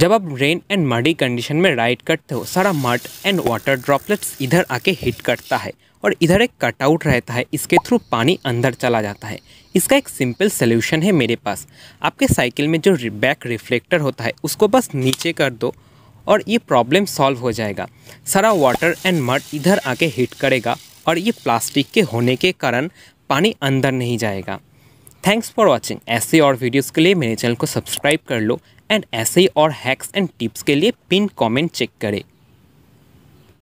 जब आप rain and muddy condition में राइड करते हो, सारा मड एंड वाटर ड्रॉपलेट्स इधर आके हिट करता है और इधर एक कटआउट रहता है, इसके थ्रू पानी अंदर चला जाता है। इसका एक सिंपल सोल्यूशन है मेरे पास। आपके साइकिल में जो बैक रिफ्लेक्टर होता है उसको बस नीचे कर दो और ये प्रॉब्लम सॉल्व हो जाएगा। सारा वाटर एंड मड इधर आके हिट करेगा और ये प्लास्टिक के होने के कारण पानी अंदर नहीं जाएगा। Thanks for watching. ऐसे और वीडियोज़ के लिए मेरे चैनल को सब्सक्राइब कर लो एंड ऐसे ही और हैक्स एंड टिप्स के लिए पिन कॉमेंट चेक करें।